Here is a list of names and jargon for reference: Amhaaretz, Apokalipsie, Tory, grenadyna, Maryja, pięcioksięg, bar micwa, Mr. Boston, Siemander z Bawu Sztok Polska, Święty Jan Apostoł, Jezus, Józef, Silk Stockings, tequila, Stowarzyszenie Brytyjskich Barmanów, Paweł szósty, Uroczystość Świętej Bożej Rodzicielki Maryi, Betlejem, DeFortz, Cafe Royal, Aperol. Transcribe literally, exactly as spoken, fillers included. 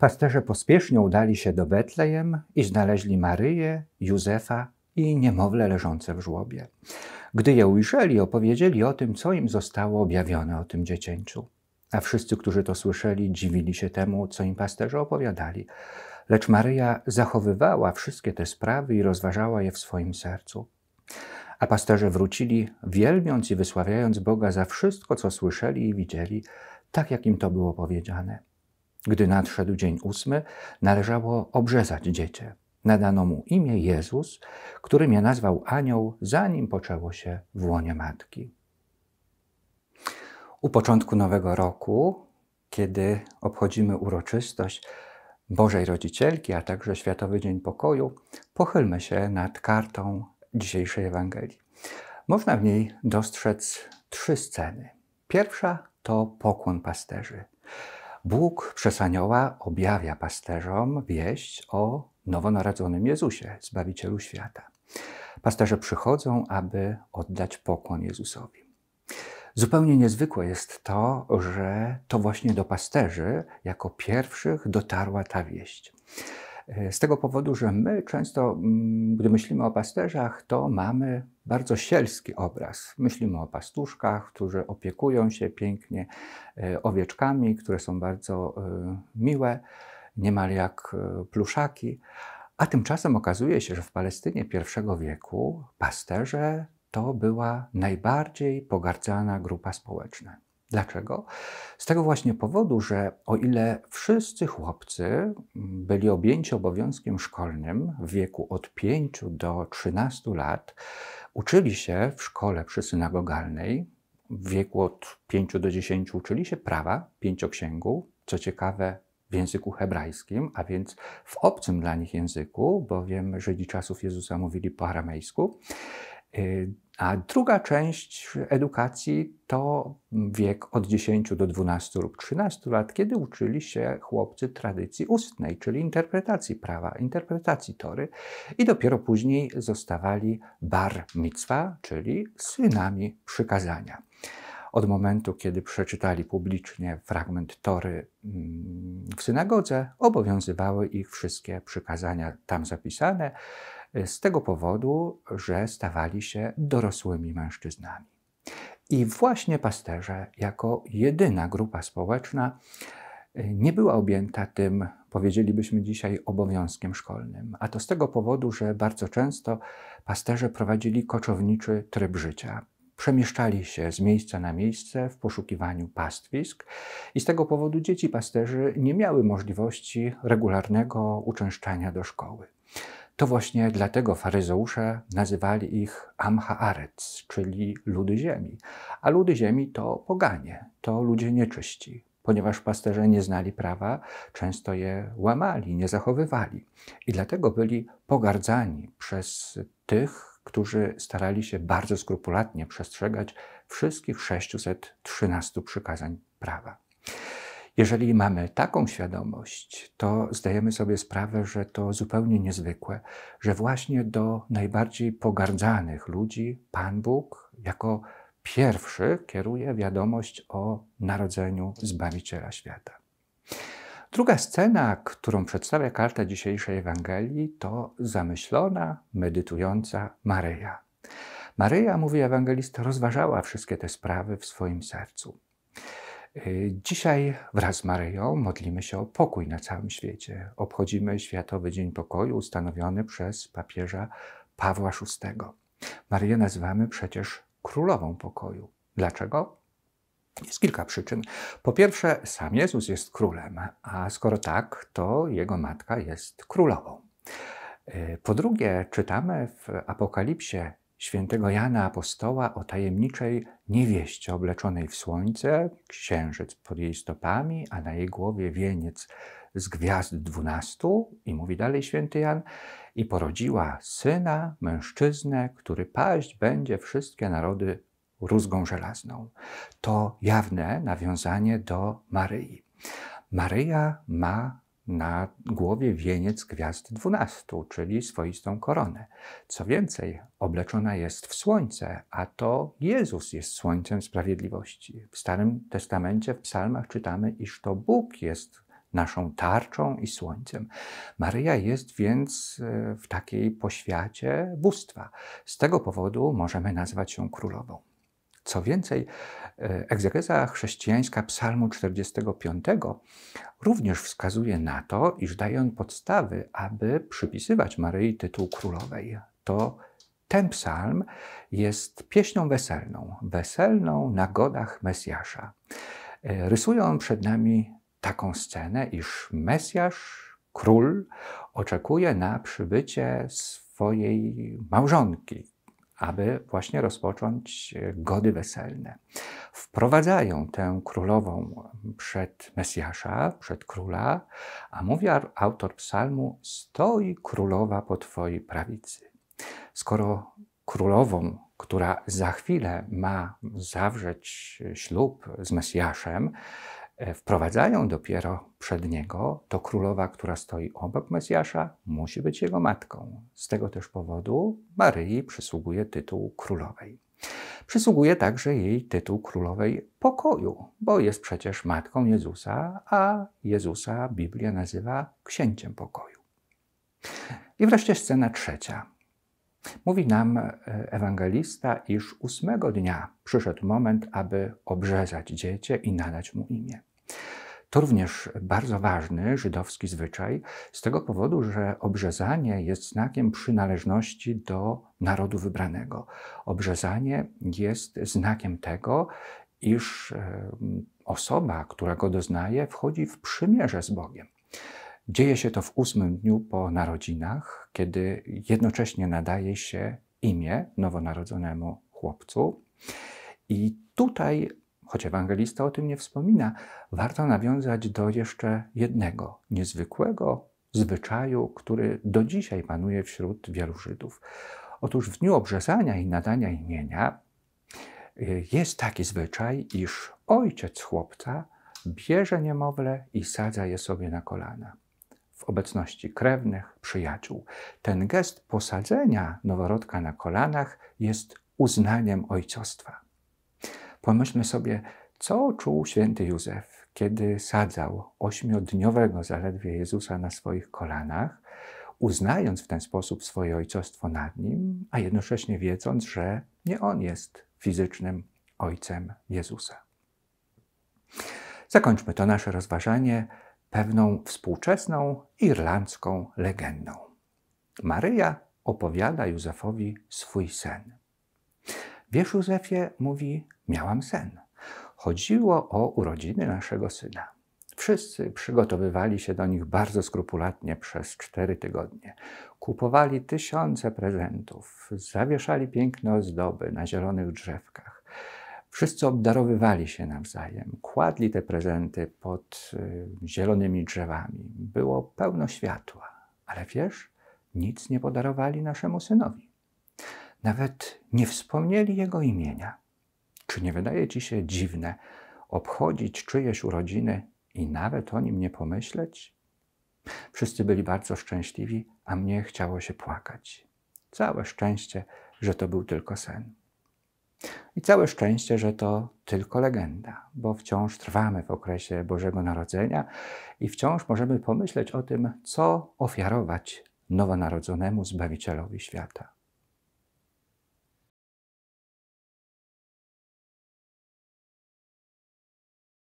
Pasterze pospiesznie udali się do Betlejem i znaleźli Maryję, Józefa i niemowlę leżące w żłobie. Gdy je ujrzeli, opowiedzieli o tym, co im zostało objawione o tym dziecięciu. A wszyscy, którzy to słyszeli, dziwili się temu, co im pasterze opowiadali. Lecz Maryja zachowywała wszystkie te sprawy i rozważała je w swoim sercu. A pasterze wrócili, wielbiąc i wysławiając Boga za wszystko, co słyszeli i widzieli, tak jak im to było powiedziane. Gdy nadszedł dzień ósmy, należało obrzezać dziecię. Nadano mu imię Jezus, którym je nazwał anioł, zanim poczęło się w łonie matki. U początku nowego roku, kiedy obchodzimy uroczystość Bożej Rodzicielki, a także Światowy Dzień Pokoju, pochylmy się nad kartą dzisiejszej Ewangelii. Można w niej dostrzec trzy sceny. Pierwsza to pokłon pasterzy. Bóg przez anioła objawia pasterzom wieść o nowonarodzonym Jezusie, Zbawicielu świata. Pasterze przychodzą, aby oddać pokłon Jezusowi. Zupełnie niezwykłe jest to, że to właśnie do pasterzy jako pierwszych dotarła ta wieść. Z tego powodu, że my często, gdy myślimy o pasterzach, to mamy bardzo sielski obraz. Myślimy o pastuszkach, którzy opiekują się pięknie owieczkami, które są bardzo miłe, niemal jak pluszaki. A tymczasem okazuje się, że w Palestynie pierwszego wieku pasterze to była najbardziej pogardzana grupa społeczna. Dlaczego? Z tego właśnie powodu, że o ile wszyscy chłopcy byli objęci obowiązkiem szkolnym w wieku od pięciu do trzynastu lat, uczyli się w szkole przysynagogalnej, w wieku od pięciu do dziesięciu uczyli się prawa, pięcioksięgu, co ciekawe w języku hebrajskim, a więc w obcym dla nich języku, bowiem Żydzi czasów Jezusa mówili po aramejsku. A druga część edukacji to wiek od dziesięciu do dwunastu lub trzynastu lat, kiedy uczyli się chłopcy tradycji ustnej, czyli interpretacji prawa, interpretacji Tory, i dopiero później zostawali bar micwa, czyli synami przykazania. Od momentu, kiedy przeczytali publicznie fragment Tory w synagodze, obowiązywały ich wszystkie przykazania tam zapisane, z tego powodu, że stawali się dorosłymi mężczyznami. I właśnie pasterze, jako jedyna grupa społeczna, nie była objęta tym, powiedzielibyśmy dzisiaj, obowiązkiem szkolnym. A to z tego powodu, że bardzo często pasterze prowadzili koczowniczy tryb życia. Przemieszczali się z miejsca na miejsce w poszukiwaniu pastwisk i z tego powodu dzieci pasterzy nie miały możliwości regularnego uczęszczania do szkoły. To właśnie dlatego faryzeusze nazywali ich Amhaaretz, czyli ludy ziemi. A ludy ziemi to poganie, to ludzie nieczyści. Ponieważ pasterze nie znali prawa, często je łamali, nie zachowywali. I dlatego byli pogardzani przez tych, którzy starali się bardzo skrupulatnie przestrzegać wszystkich sześciuset trzynastu przykazań prawa. Jeżeli mamy taką świadomość, to zdajemy sobie sprawę, że to zupełnie niezwykłe, że właśnie do najbardziej pogardzanych ludzi Pan Bóg jako pierwszy kieruje wiadomość o narodzeniu Zbawiciela świata. Druga scena, którą przedstawia karta dzisiejszej Ewangelii, to zamyślona, medytująca Maryja. Maryja, mówi ewangelista, rozważała wszystkie te sprawy w swoim sercu. Dzisiaj wraz z Maryją modlimy się o pokój na całym świecie. Obchodzimy Światowy Dzień Pokoju ustanowiony przez papieża Pawła szóstego. Maryję nazywamy przecież Królową Pokoju. Dlaczego? Jest kilka przyczyn. Po pierwsze, sam Jezus jest królem, a skoro tak, to jego matka jest królową. Po drugie, czytamy w Apokalipsie Świętego Jana Apostoła o tajemniczej niewieście obleczonej w słońce, księżyc pod jej stopami, a na jej głowie wieniec z gwiazd dwunastu, i mówi dalej Święty Jan, i porodziła syna, mężczyznę, który paść będzie wszystkie narody rózgą żelazną. To jawne nawiązanie do Maryi. Maryja ma na głowie wieniec gwiazd dwunastu, czyli swoistą koronę. Co więcej, obleczona jest w słońce, a to Jezus jest słońcem sprawiedliwości. W Starym Testamencie, w psalmach czytamy, iż to Bóg jest naszą tarczą i słońcem. Maryja jest więc w takiej poświacie bóstwa. Z tego powodu możemy nazwać ją królową. Co więcej, egzegeza chrześcijańska Psalmu czterdziestego piątego również wskazuje na to, iż daje on podstawy, aby przypisywać Maryi tytuł królowej. To ten psalm jest pieśnią weselną, weselną na godach Mesjasza. Rysuje on przed nami taką scenę, iż Mesjasz, król, oczekuje na przybycie swojej małżonki, aby właśnie rozpocząć gody weselne. Wprowadzają tę królową przed Mesjasza, przed króla, a mówi autor psalmu: stoi królowa po twojej prawicy. Skoro królową, która za chwilę ma zawrzeć ślub z Mesjaszem, wprowadzają dopiero przed niego, to królowa, która stoi obok Mesjasza, musi być jego matką. Z tego też powodu Maryi przysługuje tytuł królowej. Przysługuje także jej tytuł królowej pokoju, bo jest przecież matką Jezusa, a Jezusa Biblia nazywa księciem pokoju. I wreszcie scena trzecia. Mówi nam ewangelista, iż ósmego dnia przyszedł moment, aby obrzezać dziecię i nadać mu imię. To również bardzo ważny żydowski zwyczaj, z tego powodu, że obrzezanie jest znakiem przynależności do narodu wybranego. Obrzezanie jest znakiem tego, iż osoba, która go doznaje, wchodzi w przymierze z Bogiem. Dzieje się to w ósmym dniu po narodzinach, kiedy jednocześnie nadaje się imię nowonarodzonemu chłopcu. I tutaj, choć ewangelista o tym nie wspomina, warto nawiązać do jeszcze jednego niezwykłego zwyczaju, który do dzisiaj panuje wśród wielu Żydów. Otóż w dniu obrzezania i nadania imienia jest taki zwyczaj, iż ojciec chłopca bierze niemowlę i sadza je sobie na kolana w obecności krewnych, przyjaciół. Ten gest posadzenia noworodka na kolanach jest uznaniem ojcostwa. Pomyślmy sobie, co czuł święty Józef, kiedy sadzał ośmiodniowego zaledwie Jezusa na swoich kolanach, uznając w ten sposób swoje ojcostwo nad nim, a jednocześnie wiedząc, że nie on jest fizycznym ojcem Jezusa. Zakończmy to nasze rozważanie pewną współczesną irlandzką legendą. Maryja opowiada Józefowi swój sen. Wiesz, Józefie, mówi, miałam sen. Chodziło o urodziny naszego syna. Wszyscy przygotowywali się do nich bardzo skrupulatnie przez cztery tygodnie. Kupowali tysiące prezentów, zawieszali piękne ozdoby na zielonych drzewkach. Wszyscy obdarowywali się nawzajem, kładli te prezenty pod zielonymi drzewami. Było pełno światła, ale wiesz, nic nie podarowali naszemu synowi. Nawet nie wspomnieli jego imienia. Czy nie wydaje ci się dziwne obchodzić czyjeś urodziny i nawet o nim nie pomyśleć? Wszyscy byli bardzo szczęśliwi, a mnie chciało się płakać. Całe szczęście, że to był tylko sen. I całe szczęście, że to tylko legenda, bo wciąż trwamy w okresie Bożego Narodzenia i wciąż możemy pomyśleć o tym, co ofiarować nowonarodzonemu Zbawicielowi świata.